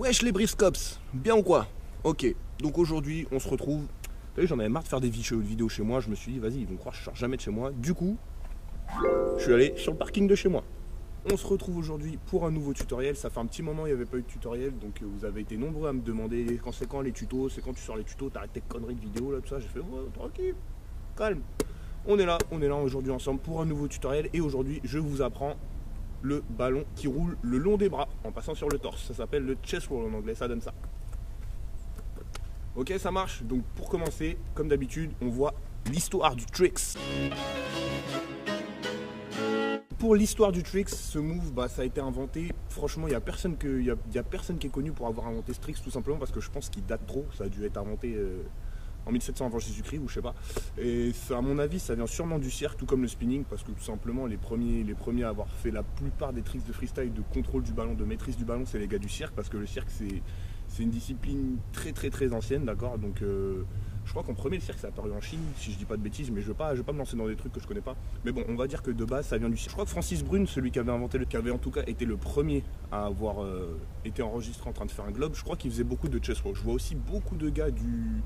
Wesh les briefs cops, bien ou quoi? Ok, donc aujourd'hui on se retrouve. T'as vu, j'en avais marre de faire des vidéos chez moi, je me suis dit vas-y, ils vont croire que je sors jamais de chez moi. Du coup, je suis allé sur le parking de chez moi. On se retrouve aujourd'hui pour un nouveau tutoriel. Ça fait un petit moment il n'y avait pas eu de tutoriel, donc vous avez été nombreux à me demander quand c'est quand les tutos, c'est quand tu sors les tutos, t'arrêtes tes conneries de vidéos là, tout ça. J'ai fait oh, tranquille, calme. On est là aujourd'hui ensemble pour un nouveau tutoriel et aujourd'hui je vous apprends le ballon qui roule le long des bras en passant sur le torse. Ça s'appelle le ChestRoll en anglais, ça donne ça. Ok, ça marche. Donc pour commencer, comme d'habitude, on voit l'histoire du tricks. Pour l'histoire du tricks, ce move, bah, ça a été inventé. Franchement, il n'y a personne qui est connu pour avoir inventé ce tricks, tout simplement parce que je pense qu'il date trop. Ça a dû être inventé en 1700 avant Jésus-Christ ou je sais pas. Et ça, à mon avis, ça vient sûrement du cirque, tout comme le spinning, parce que tout simplement les premiers à avoir fait la plupart des tricks de freestyle, de contrôle du ballon, de maîtrise du ballon, c'est les gars du cirque, parce que le cirque c'est une discipline très ancienne, d'accord. Donc je crois qu'en premier le cirque ça a apparu en Chine, si je dis pas de bêtises, mais je vais pas me lancer dans des trucs que je connais pas. Mais bon, on va dire que de base ça vient du cirque. Je crois que Francis Brune, celui qui avait inventé le, qui avait en tout cas été le premier à avoir été enregistré en train de faire un globe, je crois qu'il faisait beaucoup de chest roll. Je vois aussi beaucoup de gars du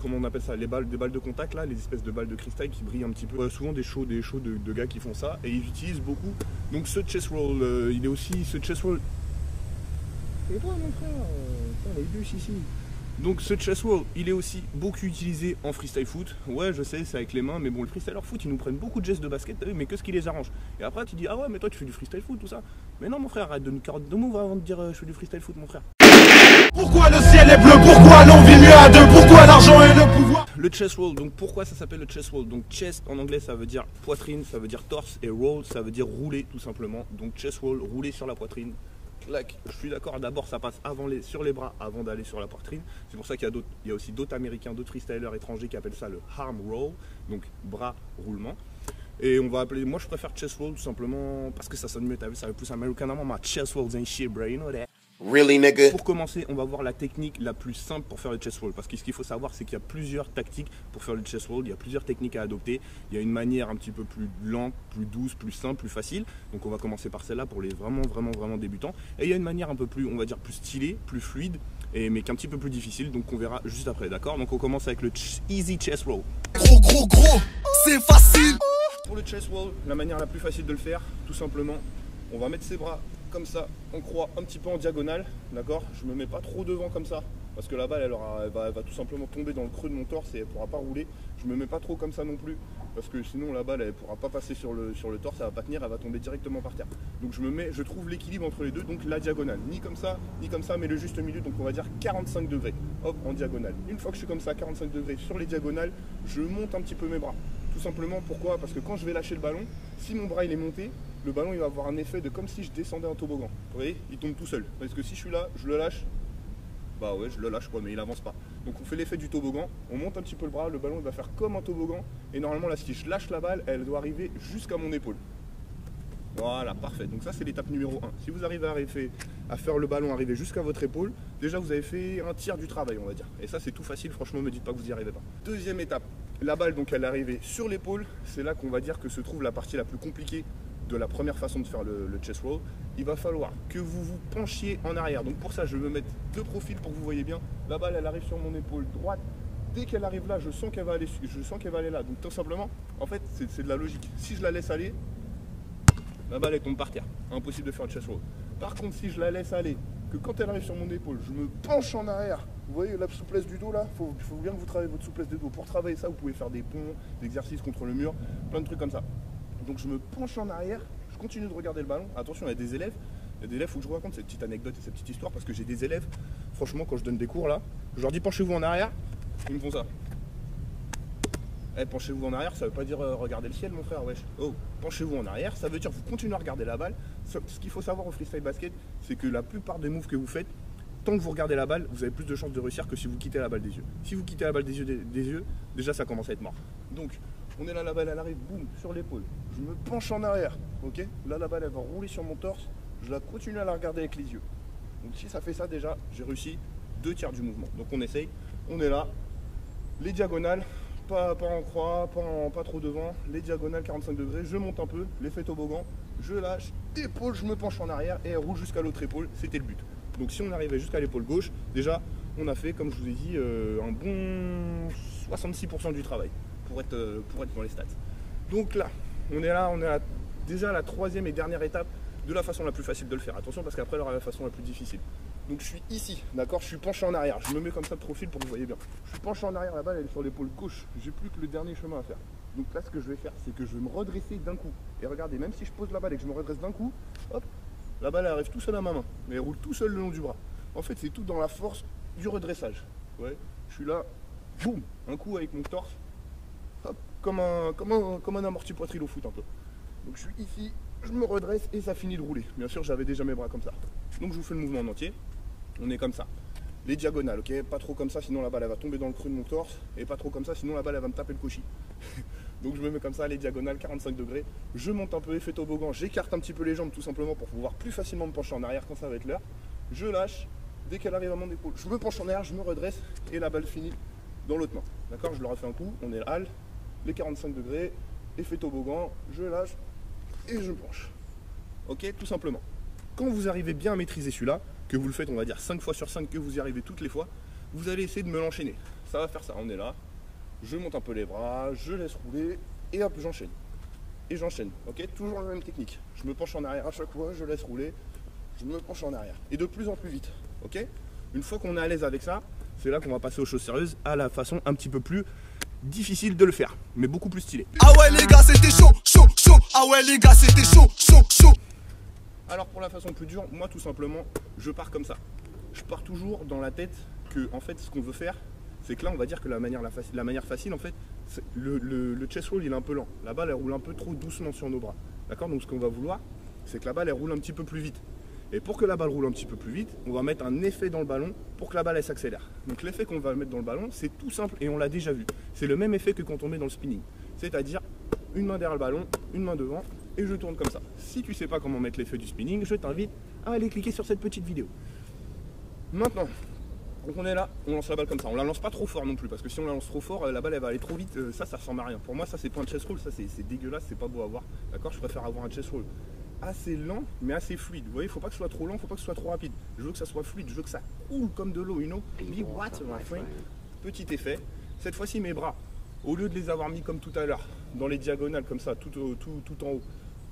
comment on appelle ça, des balles de contact là, les espèces de balles de cristal qui brillent un petit peu, souvent des shows de gars qui font ça et ils utilisent beaucoup. Donc ce chest roll, il est aussi ce chest roll. Et toi mon frère, les bus ici. Donc ce chest roll, il est aussi beaucoup utilisé en freestyle foot. Ouais, je sais, c'est avec les mains, mais bon, le freestyler foot, ils nous prennent beaucoup de gestes de basket, t'as vu, mais que ce qui les arrange. Et après tu dis ah ouais, mais toi tu fais du freestyle foot, tout ça. Mais non mon frère, arrête de nous carotter de moves avant de dire je fais du freestyle foot mon frère. Pourquoi le ciel est bleu? Pourquoi l'on vit mieux à deux? Pourquoi l'argent est le pouvoir? Le chest roll, donc pourquoi ça s'appelle le chest roll? Donc chest en anglais ça veut dire poitrine, ça veut dire torse, et roll ça veut dire rouler tout simplement. Donc chest roll, rouler sur la poitrine. Clac, je suis d'accord, d'abord ça passe avant sur les bras avant d'aller sur la poitrine. C'est pour ça qu'il y a aussi d'autres américains, d'autres freestylers étrangers qui appellent ça le arm roll, donc bras roulement. Et on va appeler, moi je préfère chest roll tout simplement parce que ça sonne mieux, t'as vu, ça veut plus américain. Ma chest rolls ain't shit bro, you know that. Really, nigga. Pour commencer, on va voir la technique la plus simple pour faire le chest roll. Parce que ce qu'il faut savoir, c'est qu'il y a plusieurs tactiques pour faire le chest roll. Il y a plusieurs techniques à adopter. Il y a une manière un petit peu plus lente, plus douce, plus simple, plus facile. Donc on va commencer par celle-là pour les vraiment débutants. Et il y a une manière un peu plus, on va dire, plus stylée, plus fluide, mais qu'un petit peu plus difficile. Donc on verra juste après, d'accord? Donc on commence avec le easy chest roll. Gros, c'est facile. Pour le chest roll, la manière la plus facile de le faire, tout simplement, on va mettre ses bras comme ça, on croit un petit peu en diagonale, d'accord. Je me mets pas trop devant comme ça, parce que la balle elle va tout simplement tomber dans le creux de mon torse et elle pourra pas rouler. Je me mets pas trop comme ça non plus, parce que sinon la balle elle pourra pas passer sur le torse, elle va pas tenir, elle va tomber directement par terre. Donc je trouve l'équilibre entre les deux, donc la diagonale, ni comme ça, ni comme ça, mais le juste milieu, donc on va dire 45 degrés, hop, en diagonale. Une fois que je suis comme ça, 45 degrés sur les diagonales, je monte un petit peu mes bras. Tout simplement, pourquoi? Parce que quand je vais lâcher le ballon, si mon bras il est monté, le ballon il va avoir un effet de comme si je descendais un toboggan. Vous voyez, il tombe tout seul. Parce que si je suis là, je le lâche, bah ouais, je le lâche quoi, mais il avance pas. Donc on fait l'effet du toboggan, on monte un petit peu le bras, le ballon il va faire comme un toboggan. Et normalement là, si je lâche la balle, elle doit arriver jusqu'à mon épaule. Voilà, parfait. Donc ça c'est l'étape numéro 1. Si vous arrivez à faire le ballon arriver jusqu'à votre épaule, déjà vous avez fait un tiers du travail, on va dire. Et ça c'est tout facile, franchement me dites pas que vous n'y arrivez pas. Deuxième étape, la balle donc elle est arrivée sur l'épaule. C'est là qu'on va dire que se trouve la partie la plus compliquée de la première façon de faire le chest roll. Il va falloir que vous vous penchiez en arrière. Donc pour ça je vais me mettre de profil pour que vous voyez bien. La balle elle arrive sur mon épaule droite. Dès qu'elle arrive là, je sens qu'elle va aller, là. Donc tout simplement, en fait c'est de la logique. Si je la laisse aller, la balle elle tombe par terre, impossible de faire le chest roll. Par contre si je la laisse aller, que quand elle arrive sur mon épaule, je me penche en arrière, vous voyez la souplesse du dos là, il faut bien que vous travaillez votre souplesse du dos. Pour travailler ça, vous pouvez faire des ponts, des exercices contre le mur, plein de trucs comme ça. Donc je me penche en arrière, je continue de regarder le ballon. Attention, il y a des élèves, faut que je vous raconte cette petite anecdote et cette petite histoire parce que j'ai des élèves, franchement quand je donne des cours là, je leur dis penchez-vous en arrière, ils me font ça. Hey, penchez-vous en arrière, ça veut pas dire regarder le ciel mon frère, wesh. Oh, penchez-vous en arrière, ça veut dire vous continuez à regarder la balle. Ce qu'il faut savoir au freestyle basket, c'est que la plupart des moves que vous faites, tant que vous regardez la balle, vous avez plus de chances de réussir que si vous quittez la balle des yeux. Si vous quittez la balle des yeux, déjà ça commence à être mort. Donc, on est là, la balle elle arrive, boum, sur l'épaule. Je me penche en arrière, ok? Là la balle elle va rouler sur mon torse, je la continue à la regarder avec les yeux. Donc si ça fait ça déjà, j'ai réussi 2 tiers du mouvement. Donc on essaye, on est là, les diagonales. Pas en croix, pas trop devant, les diagonales 45 degrés, je monte un peu, l'effet toboggan, je lâche, épaule, je me penche en arrière et elle roule jusqu'à l'autre épaule, c'était le but. Donc si on arrivait jusqu'à l'épaule gauche, déjà on a fait, comme je vous ai dit, un bon 66% du travail pour être dans les stats. Donc là, on est déjà à la troisième et dernière étape de la façon la plus facile de le faire. Attention parce qu'après, il y aura la façon la plus difficile. Donc je suis ici, d'accord, je suis penché en arrière. Je me mets comme ça de profil pour que vous voyez bien. Je suis penché en arrière, la balle elle est sur l'épaule gauche. J'ai plus que le dernier chemin à faire. Donc là, ce que je vais faire, c'est que je vais me redresser d'un coup. Et regardez, même si je pose la balle et que je me redresse d'un coup, hop, la balle arrive tout seul à ma main. Mais elle roule tout seul le long du bras. En fait, c'est tout dans la force du redressage. Ouais, je suis là, boum, un coup avec mon torse, hop, comme un amorti poitrine au foot un peu. Donc je suis ici, je me redresse et ça finit de rouler. Bien sûr, j'avais déjà mes bras comme ça. Donc je vous fais le mouvement en entier. On est comme ça. Les diagonales, ok, pas trop comme ça, sinon la balle elle va tomber dans le creux de mon torse. Et pas trop comme ça, sinon la balle elle va me taper le cochis. Donc je me mets comme ça, les diagonales, 45 degrés. Je monte un peu, effet toboggan, j'écarte un petit peu les jambes tout simplement pour pouvoir plus facilement me pencher en arrière quand ça va être l'heure. Je lâche, dès qu'elle arrive à mon épaule, je me penche en arrière, je me redresse et la balle finit dans l'autre main. D'accord, je leur ai fait un coup, on est à halle, les 45 degrés, effet toboggan, je lâche et je penche. Ok, tout simplement. Quand vous arrivez bien à maîtriser celui-là, que vous le faites on va dire 5 fois sur 5, que vous y arrivez toutes les fois, vous allez essayer de me l'enchaîner. Ça va faire ça, on est là, je monte un peu les bras, je laisse rouler et hop j'enchaîne. Et j'enchaîne, ok, toujours la même technique. Je me penche en arrière à chaque fois, je laisse rouler, je me penche en arrière. Et de plus en plus vite, ok. Une fois qu'on est à l'aise avec ça, c'est là qu'on va passer aux choses sérieuses, à la façon un petit peu plus difficile de le faire, mais beaucoup plus stylée. Ah ouais les gars c'était chaud, chaud, chaud, ah ouais les gars c'était chaud, chaud, chaud. Alors pour la façon plus dure, moi tout simplement, je pars comme ça. Je pars toujours dans la tête que en fait ce qu'on veut faire, c'est que là on va dire que la manière facile en fait, le chest roll il est un peu lent. La balle elle roule un peu trop doucement sur nos bras. D'accord? Donc ce qu'on va vouloir, c'est que la balle elle roule un petit peu plus vite. Et pour que la balle roule un petit peu plus vite, on va mettre un effet dans le ballon pour que la balle elle s'accélère. Donc l'effet qu'on va mettre dans le ballon, c'est tout simple et on l'a déjà vu. C'est le même effet que quand on met dans le spinning. C'est-à-dire une main derrière le ballon, une main devant. Et je tourne comme ça. Si tu ne sais pas comment mettre l'effet du spinning, je t'invite à aller cliquer sur cette petite vidéo. Maintenant, donc on est là, on lance la balle comme ça. On la lance pas trop fort non plus, parce que si on la lance trop fort, la balle elle va aller trop vite. Ça ressemble à rien. Pour moi, ça c'est pas un chest roll, ça c'est dégueulasse, c'est pas beau à voir. D'accord, je préfère avoir un chest roll assez lent, mais assez fluide. Vous voyez, faut pas que ce soit trop lent, faut pas que ce soit trop rapide. Je veux que ça soit fluide, je veux que ça coule comme de l'eau, you know. Petit effet. Cette fois-ci, mes bras, au lieu de les avoir mis comme tout à l'heure, dans les diagonales comme ça, tout en haut,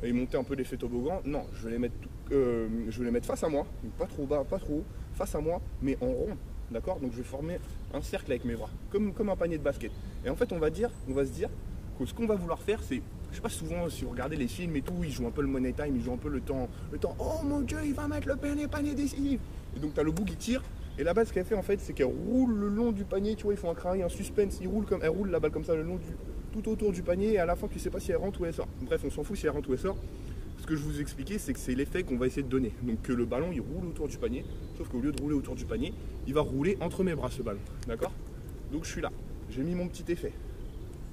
et monter un peu l'effet toboggan, non, je vais les mettre face à moi, donc pas trop bas, pas trop haut, face à moi, mais en rond, d'accord? Donc je vais former un cercle avec mes bras, comme un panier de basket. Et en fait, on va se dire que ce qu'on va vouloir faire, c'est, je sais pas souvent, si vous regardez les films et tout, ils jouent un peu le money time, ils jouent un peu le temps, oh mon Dieu, il va mettre le panier décisif. Et donc tu as le bout qui tire, et la balle, ce qu'elle fait en fait, c'est qu'elle roule le long du panier, tu vois, ils font un crail, un suspense, elle roule la balle comme ça le long du... tout autour du panier et à la fin tu sais pas si elle rentre ou elle sort. Bref, on s'en fout si elle rentre ou elle sort. Ce que je vous expliquais, c'est que c'est l'effet qu'on va essayer de donner. Donc que le ballon il roule autour du panier, sauf qu'au lieu de rouler autour du panier, il va rouler entre mes bras ce ballon. D'accord? Donc je suis là, j'ai mis mon petit effet.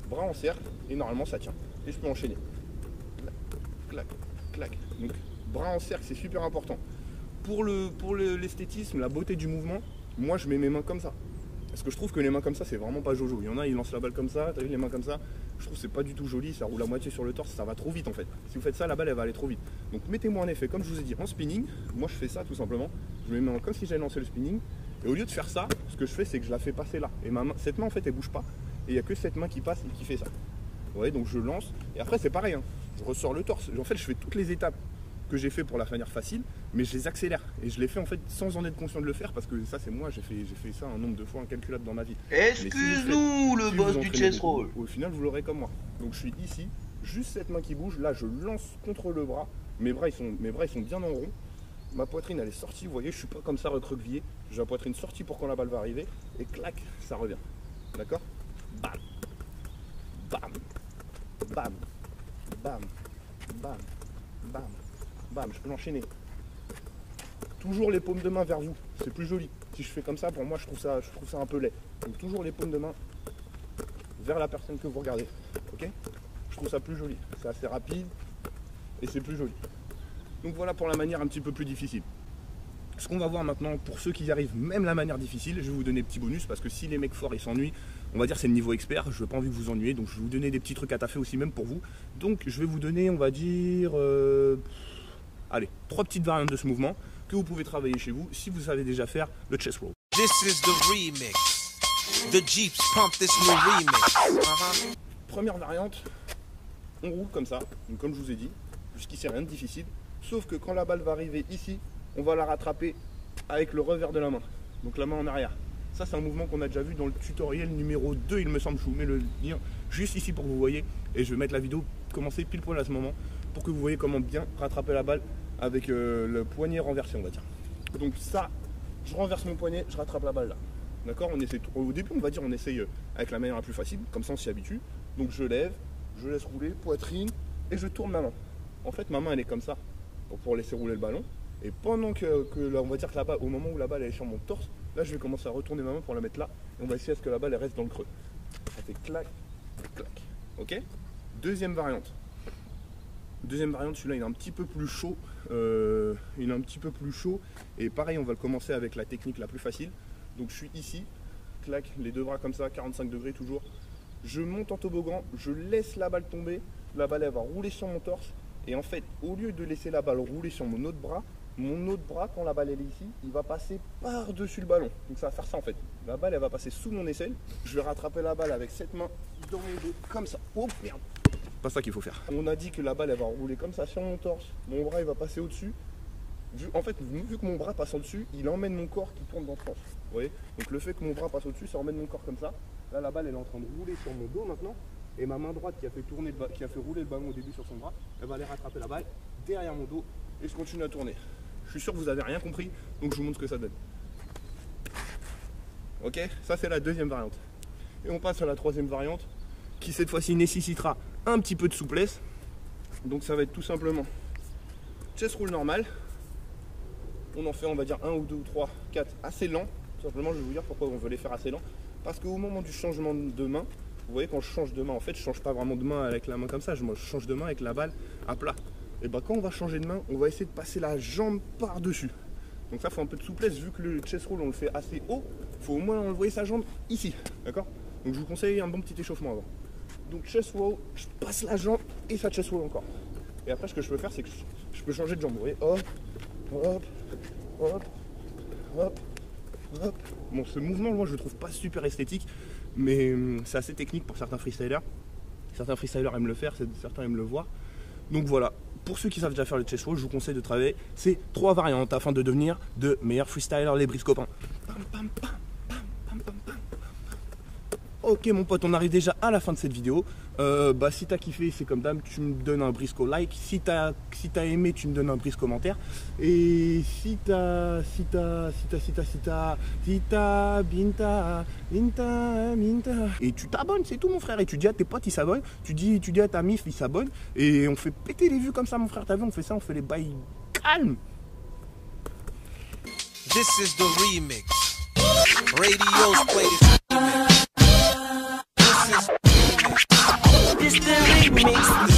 Bras en cercle et normalement ça tient. Et je peux enchaîner. Clac, clac, clac. Donc bras en cercle, c'est super important. Pour l'esthétisme, la beauté du mouvement, moi je mets mes mains comme ça. Parce que je trouve que les mains comme ça, c'est vraiment pas jojo. Il y en a, ils lancent la balle comme ça, t'as vu les mains comme ça. Je trouve que c'est pas du tout joli, ça roule à moitié sur le torse, ça va trop vite en fait. Si vous faites ça, la balle elle va aller trop vite. Donc mettez-moi un effet, comme je vous ai dit, en spinning, moi je fais ça tout simplement. Je mets mes mains comme si j'allais lancer le spinning. Et au lieu de faire ça, ce que je fais, c'est que je la fais passer là. Et ma main, cette main en fait, elle bouge pas. Et il n'y a que cette main qui passe et qui fait ça. Vous voyez, donc je lance. Et après, c'est pareil, hein. Je ressors le torse. En fait, je fais toutes les étapes que j'ai fait pour la manière facile, mais je les accélère et je les fais en fait sans en être conscient de le faire parce que ça c'est moi, j'ai fait ça un nombre de fois incalculable dans ma vie. Excuse-nous le boss du chest roll. Au final vous l'aurez comme moi. Donc je suis ici, juste cette main qui bouge, là je lance contre le bras, mes bras ils sont bien en rond, ma poitrine elle est sortie, vous voyez je suis pas comme ça recroquevillé, j'ai la poitrine sortie pour quand la balle va arriver et clac ça revient. D'accord? Bam, bam, bam, bam, bam, bam. Bam, je peux l'enchaîner. Toujours les paumes de main vers vous, c'est plus joli. Si je fais comme ça, pour moi, je trouve ça un peu laid. Donc toujours les paumes de main vers la personne que vous regardez. Ok? Je trouve ça plus joli. C'est assez rapide et c'est plus joli. Donc voilà pour la manière un petit peu plus difficile. Ce qu'on va voir maintenant, pour ceux qui y arrivent, même la manière difficile, je vais vous donner des petits bonus parce que si les mecs forts ils s'ennuient, on va dire c'est le niveau expert, je n'ai pas envie de vous ennuyer, donc je vais vous donner des petits trucs à taffer aussi même pour vous. Donc je vais vous donner, on va dire... Allez, trois petites variantes de ce mouvement. que vous pouvez travailler chez vous si vous savez déjà faire le chest roll. Première variante, on roule comme ça, donc comme je vous ai dit, jusqu'ici rien de difficile, sauf que quand la balle va arriver ici, on va la rattraper avec le revers de la main, donc la main en arrière. Ça c'est un mouvement qu'on a déjà vu dans le tutoriel numéro 2, il me semble, je vous mets le lien juste ici pour que vous voyez, et je vais mettre la vidéo commencer pile poil à ce moment, pour que vous voyez comment bien rattraper la balle avec le poignet renversé on va dire. Donc ça, je renverse mon poignet, je rattrape la balle là, d'accord. On essaie, au début on va dire on essaye avec la manière la plus facile, comme ça on s'y habitue, donc je lève, je laisse rouler, poitrine, et je tourne ma main. En fait ma main elle est comme ça, pour laisser rouler le ballon, et pendant que là, on va dire que la balle, au moment où la balle elle est sur mon torse, là je vais commencer à retourner ma main pour la mettre là, et on va essayer à ce que la balle elle reste dans le creux. Ça fait clac, clac, ok. Deuxième variante, celui-là il est un petit peu plus chaud, et pareil on va le commencer avec la technique la plus facile. Donc je suis ici, clac, les deux bras comme ça, 45 degrés toujours, je monte en toboggan, je laisse la balle tomber, la balle elle va rouler sur mon torse, et en fait au lieu de laisser la balle rouler sur mon autre bras quand la balle elle est ici, il va passer par-dessus le ballon, donc ça va faire ça en fait, la balle elle va passer sous mon aisselle, je vais rattraper la balle avec cette main dans les deux, comme ça, oh merde, pas ça qu'il faut faire. On a dit que la balle elle va rouler comme ça sur mon torse, mon bras il va passer au-dessus. En fait, vu que mon bras passe au-dessus, il emmène mon corps qui tourne dans le sens. Vous voyez, donc le fait que mon bras passe au-dessus, ça emmène mon corps comme ça. Là, la balle elle est en train de rouler sur mon dos maintenant. Et ma main droite qui a fait rouler le ballon au début sur son bras, elle va aller rattraper la balle derrière mon dos et je continue à tourner. Je suis sûr que vous n'avez rien compris, donc je vous montre ce que ça donne. Ok, ça c'est la deuxième variante. Et on passe à la troisième variante qui cette fois-ci nécessitera un petit peu de souplesse. Donc ça va être tout simplement chest roll normal. On en fait on va dire 1 ou 2 ou 3, 4 assez lent. Tout simplement je vais vous dire pourquoi on veut les faire assez lent. Parce qu'au moment du changement de main, vous voyez quand je change de main, en fait je change pas vraiment de main avec la main comme ça, moi je change de main avec la balle à plat. Et ben quand on va changer de main, on va essayer de passer la jambe par-dessus. Donc ça faut un peu de souplesse, vu que le chest roll on le fait assez haut, faut au moins enlever sa jambe ici. D'accord? Donc je vous conseille un bon petit échauffement avant. Donc chest roll, je passe la jambe et ça chest roll encore. Et après ce que je peux faire c'est que je peux changer de jambe, vous voyez, hop, hop, hop, hop, hop. Bon, ce mouvement, moi, je le trouve pas super esthétique, mais c'est assez technique pour certains freestylers. Certains freestylers aiment le faire, certains aiment le voir. Donc voilà, pour ceux qui savent déjà faire le chest roll, je vous conseille de travailler ces trois variantes afin de devenir de meilleurs freestylers, les brises copains. Pam, pam, pam. Ok mon pote, on arrive déjà à la fin de cette vidéo. Si t'as kiffé, c'est comme d'hab, tu me donnes un brisco like. Si t'as aimé, tu me donnes un brisco commentaire. Et et tu t'abonnes, c'est tout mon frère. Et tu dis à tes potes, ils s'abonnent. Tu dis à ta mif, ils s'abonnent. Et on fait péter les vues comme ça mon frère, t'as vu, on fait ça, on fait les bails calmes. This is the remix. Radio's played. This is the remix.